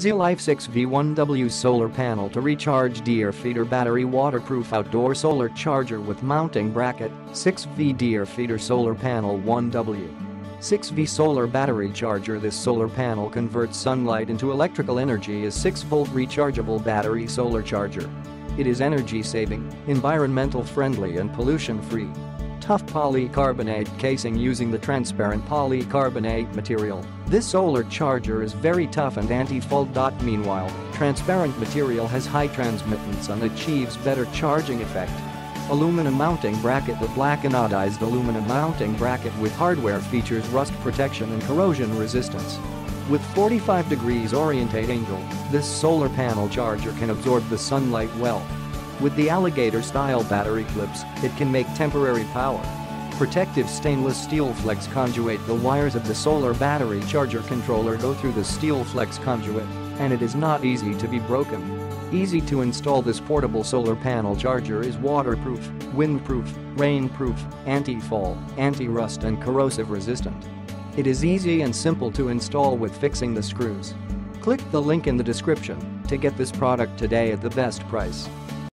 ZEALLIFE 6V1W solar panel to recharge deer feeder battery, waterproof outdoor solar charger with mounting bracket. 6V deer feeder solar panel 1W 6V solar battery charger. This solar panel converts sunlight into electrical energy. Is 6-volt rechargeable battery solar charger. It is energy saving, environmental friendly and pollution free. Tough polycarbonate casing using the transparent polycarbonate material. This solar charger is very tough and anti-fault. Meanwhile, transparent material has high transmittance and achieves better charging effect. Aluminum mounting bracket. The black anodized aluminum mounting bracket with hardware features rust protection and corrosion resistance. With 45 degrees orientate angle, this solar panel charger can absorb the sunlight well. With the alligator-style battery clips, it can make temporary power. Protective stainless steel flex conduit. The wires of the solar battery charger controller go through the steel flex conduit, and it is not easy to be broken. Easy to install. This portable solar panel charger is waterproof, windproof, rainproof, anti-fall, anti-rust and corrosive resistant. It is easy and simple to install with fixing the screws. Click the link in the description to get this product today at the best price.